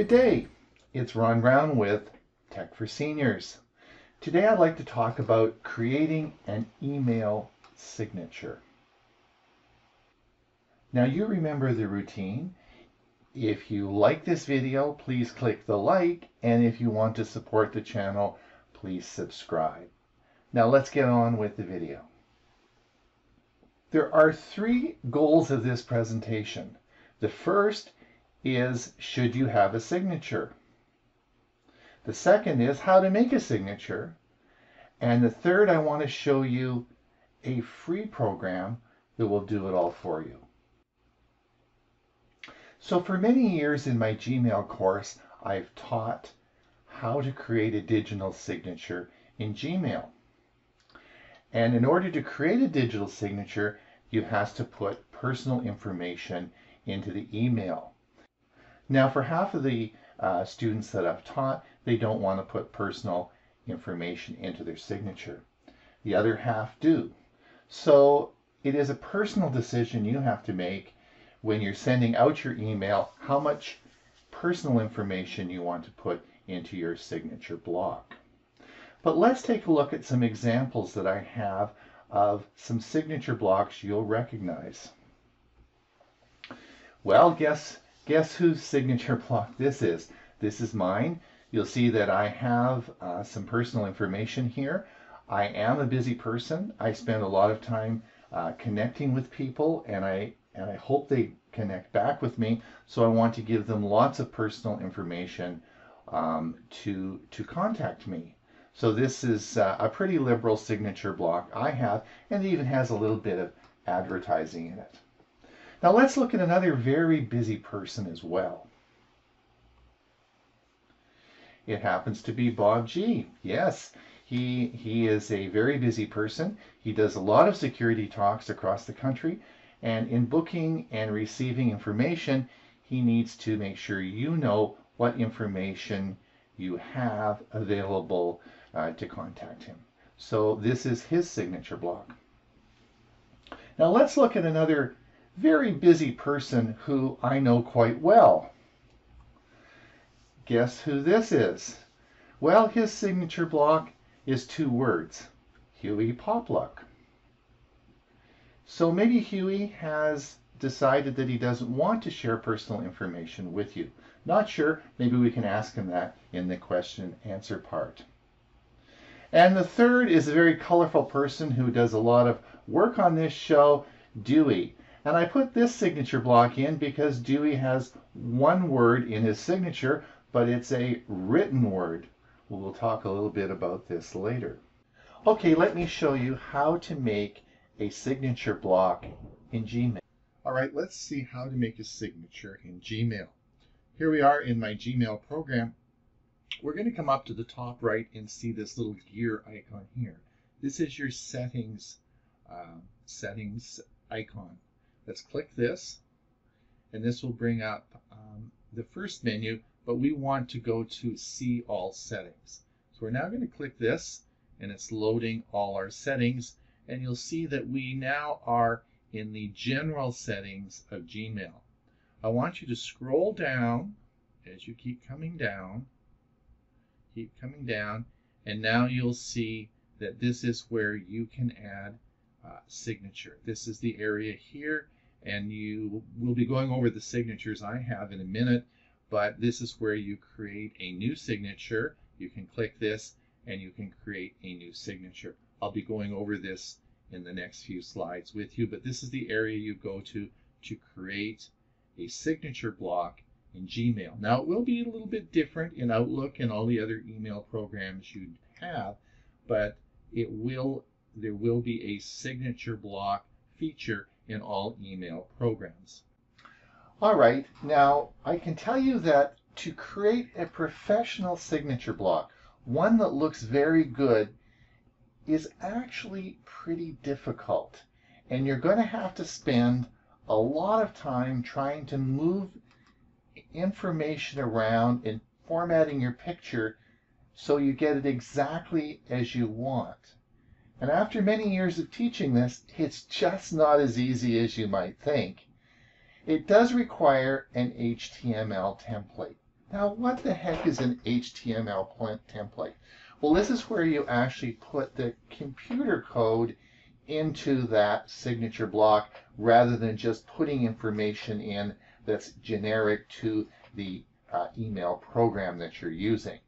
Good day, it's Ron Brown with Tech for Seniors. Today I'd like to talk about creating an email signature. Now you remember the routine. If you like this video, please click the like, and if you want to support the channel, please subscribe. Now let's get on with the video. There are three goals of this presentation. The first is, should you have a signature? The second is how to make a signature. And the third, I want to show you a free program that will do it all for you. So for many years in my Gmail course, I've taught how to create a digital signature in Gmail. And in order to create a digital signature, you have to put personal information into the email. Now, for half of the students that I've taught, they don't want to put personal information into their signature. The other half do. So it is a personal decision you have to make when you're sending out your email, how much personal information you want to put into your signature block. But let's take a look at some examples that I have of some signature blocks you'll recognize. Well, guess whose signature block this is. This is mine. You'll see that I have some personal information here. I am a busy person. I spend a lot of time connecting with people, and I hope they connect back with me. So I want to give them lots of personal information to contact me. So this is a pretty liberal signature block I have, and it even has a little bit of advertising in it. Now let's look at another very busy person as well. It happens to be Bob G. Yes, he is a very busy person. He does a lot of security talks across the country, and in booking and receiving information, he needs to make sure you know what information you have available to contact him. So this is his signature block. Now let's look at another very busy person who I know quite well. Guess who this is? Well, his signature block is two words, Huey Popluck. So maybe Huey has decided that he doesn't want to share personal information with you. Not sure, maybe we can ask him that in the question and answer part. And the third is a very colorful person who does a lot of work on this show, Dewey. And I put this signature block in because Dewey has one word in his signature, but it's a written word. We'll talk a little bit about this later. Okay, let me show you how to make a signature block in Gmail. All right, let's see how to make a signature in Gmail. Here we are in my Gmail program. We're going to come up to the top right and see this little gear icon here. This is your settings icon. Let's click this, and this will bring up the first menu, but we want to go to See All Settings. So we're now going to click this, and it's loading all our settings, and you'll see that we now are in the general settings of Gmail. I want you to scroll down as you keep coming down, and now you'll see that this is where you can add signature. This is the area here, and you will be going over the signatures I have in a minute, but this is where you create a new signature. You can click this and you can create a new signature. I'll be going over this in the next few slides with you, but this is the area you go to create a signature block in Gmail. Now it will be a little bit different in Outlook and all the other email programs you have, but there will be a signature block feature in all email programs. All right, now I can tell you that to create a professional signature block, one that looks very good, is actually pretty difficult. And you're going to have to spend a lot of time trying to move information around and formatting your picture so you get it exactly as you want. And after many years of teaching this, it's just not as easy as you might think. It does require an HTML template. Now, what the heck is an HTML template? Well, this is where you actually put the computer code into that signature block rather than just putting information in that's generic to the email program that you're using.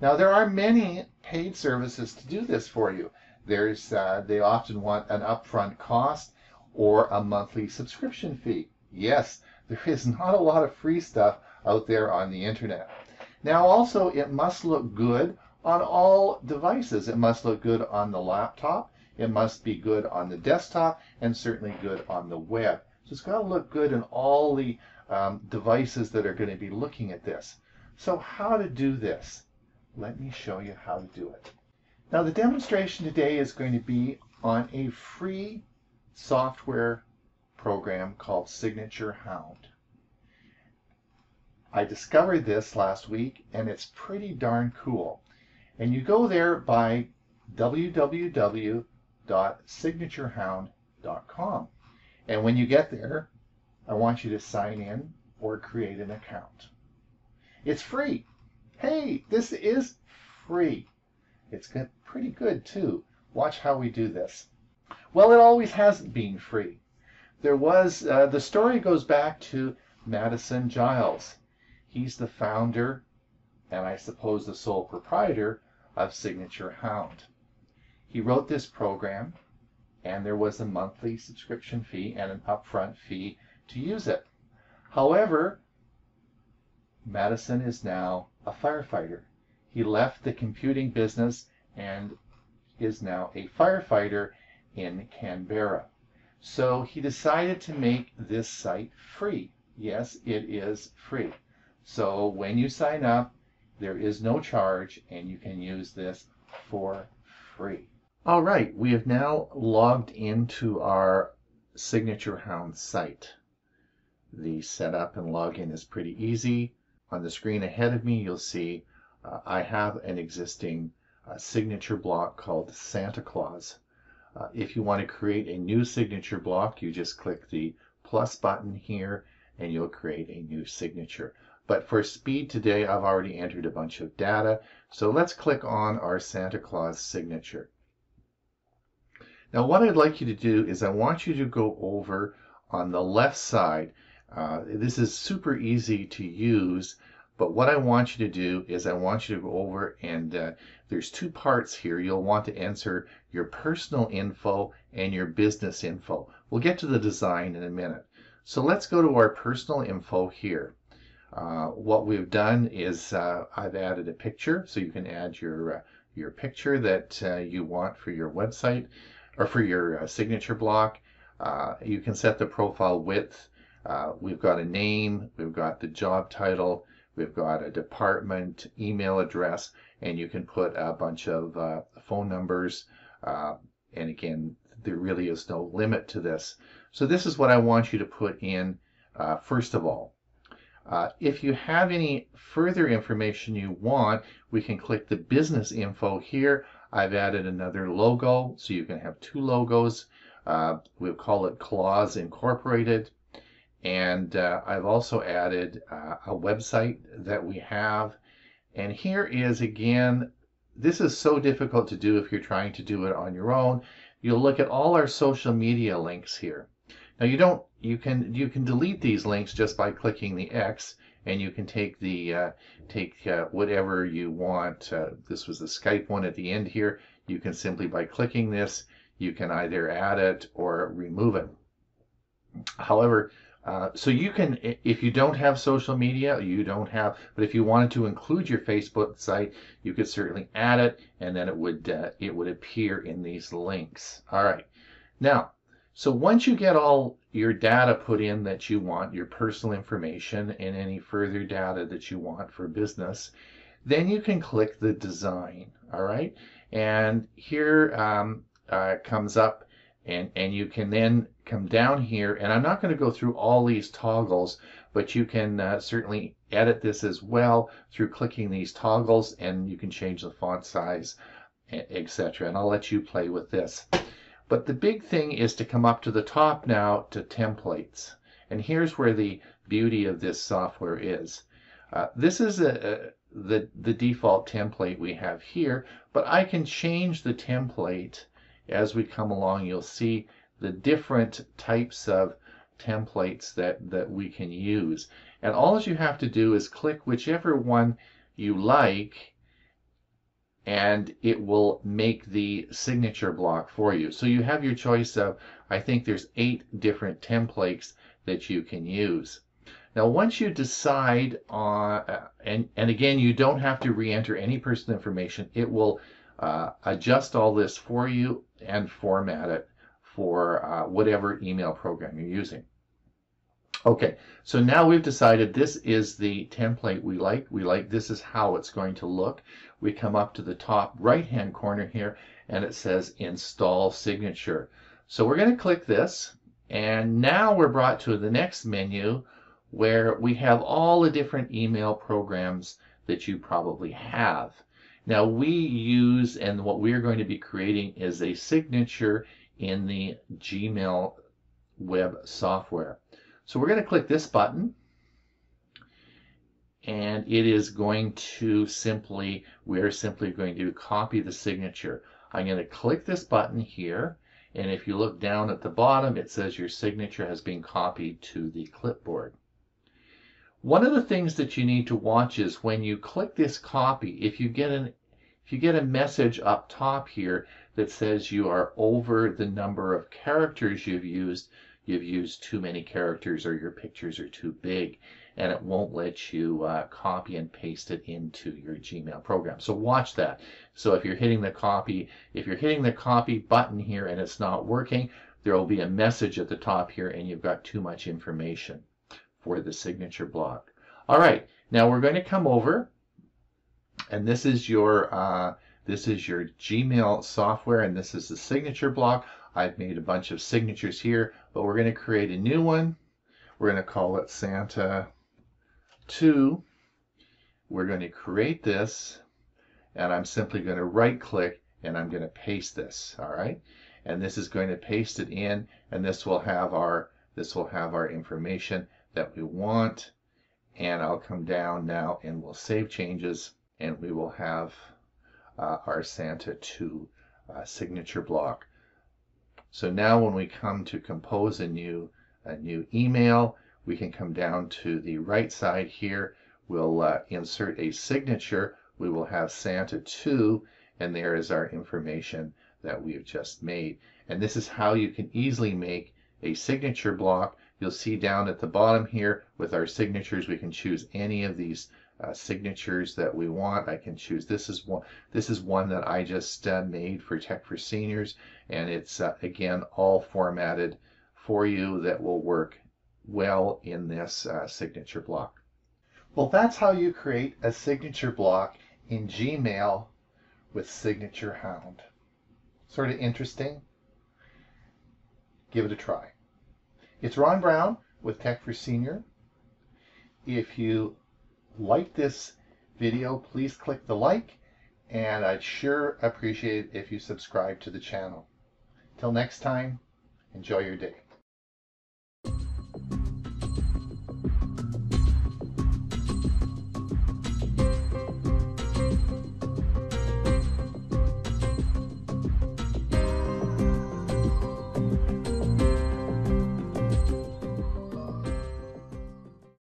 Now, there are many paid services to do this for you. There's they often want an upfront cost or a monthly subscription fee. Yes, there is not a lot of free stuff out there on the internet. Now also, it must look good on all devices. It must look good on the laptop, it must be good on the desktop, and certainly good on the web. So it's got to look good in all the devices that are going to be looking at this. So how to do this? Let me show you how to do it. Now the demonstration today is going to be on a free software program called Signature Hound. I discovered this last week and it's pretty darn cool. And you go there by www.signaturehound.com. And when you get there, I want you to sign in or create an account. It's free. Hey, this is free. It's pretty good too. Watch how we do this. Well, it always hasn't been free. There was, the story goes back to Madison Giles. He's the founder, and I suppose the sole proprietor, of Signature Hound. He wrote this program, and there was a monthly subscription fee and an upfront fee to use it. However, Madison is now a firefighter. He left the computing business and is now a firefighter in Canberra. So he decided to make this site free. Yes, it is free. So when you sign up, there is no charge and you can use this for free. All right, we have now logged into our Signature Hound site. The setup and login is pretty easy. On the screen ahead of me, you'll see I have an existing signature block called Santa Claus. If you want to create a new signature block, you just click the plus button here and you'll create a new signature. But for speed today, I've already entered a bunch of data. So let's click on our Santa Claus signature. Now what I'd like you to do is I want you to go over on the left side. This is super easy to use, but what I want you to do is I want you to go over and there's two parts here. You'll want to enter your personal info and your business info. We'll get to the design in a minute. So let's go to our personal info here. What we've done is I've added a picture, so you can add your picture that you want for your website or for your signature block. You can set the profile width. We've got a name, we've got the job title, we've got a department, email address, and you can put a bunch of phone numbers. And again, there really is no limit to this. So this is what I want you to put in first of all. If you have any further information you want, we can click the business info here. I've added another logo, so you can have two logos. We'll call it Claus Incorporated. And I've also added a website that we have. And here is, again, this is so difficult to do if you're trying to do it on your own. You'll look at all our social media links here. Now you can delete these links just by clicking the X, and you can take the whatever you want. This was the Skype one at the end here. You can simply by clicking this, you can either add it or remove it. However, so you can, if you don't have social media, you don't have, but if you wanted to include your Facebook site, you could certainly add it, and then it would appear in these links. All right. Now, so once you get all your data put in that you want, your personal information and any further data that you want for business, then you can click the design. All right. And here comes up. And you can then come down here, and I'm not going to go through all these toggles, but you can certainly edit this as well through clicking these toggles, and you can change the font size, etc. And I'll let you play with this. But the big thing is to come up to the top now to templates. And here's where the beauty of this software is. This is the default template we have here, but I can change the template as we come along. You'll see the different types of templates that we can use. And all you have to do is click whichever one you like, and it will make the signature block for you. So you have your choice of, I think there's 8 different templates that you can use. Now once you decide on, and again, you don't have to re-enter any personal information. It will adjust all this for you and format it for whatever email program you're using. Okay, so now we've decided this is the template we like. This is how it's going to look. We come up to the top right-hand corner here, and it says Install Signature. So we're going to click this, and now we're brought to the next menu where we have all the different email programs that you probably have. Now we use, and what we're going to be creating is a signature in the Gmail web software. So we're going to click this button, and it is going to simply, we're simply going to copy the signature. I'm going to click this button here, and if you look down at the bottom, it says your signature has been copied to the clipboard. One of the things that you need to watch is when you click this copy, if you get a message up top here that says you are over the number of characters you've used, too many characters, or your pictures are too big, and it won't let you copy and paste it into your Gmail program. So watch that. So if you're hitting the copy, button here and it's not working, there will be a message at the top here, and you've got too much information for the signature block. All right, now we're going to come over, and this is your Gmail software, and this is the signature block. I've made a bunch of signatures here, but we're going to create a new one. We're going to call it Santa 2. We're going to create this, and I'm simply going to right-click, and I'm going to paste this. All right, and this is going to paste it in, and this will have our information that we want. And I'll come down now, and we'll save changes, and we will have our Santa 2 signature block. So now when we come to compose a new email, we can come down to the right side here. We'll insert a signature. We will have Santa 2, and there is our information that we have just made. And this is how you can easily make a signature block. You'll see down at the bottom here with our signatures, we can choose any of these signatures that we want. I can choose, this is one that I just made for Tech for Seniors, and it's again all formatted for you that will work well in this signature block. Well, that's how you create a signature block in Gmail with Signature Hound. Sort of interesting? Give it a try. It's Ron Brown with Tech for Senior. If you like this video, please click the like, and I'd sure appreciate it if you subscribe to the channel. Till next time, enjoy your day.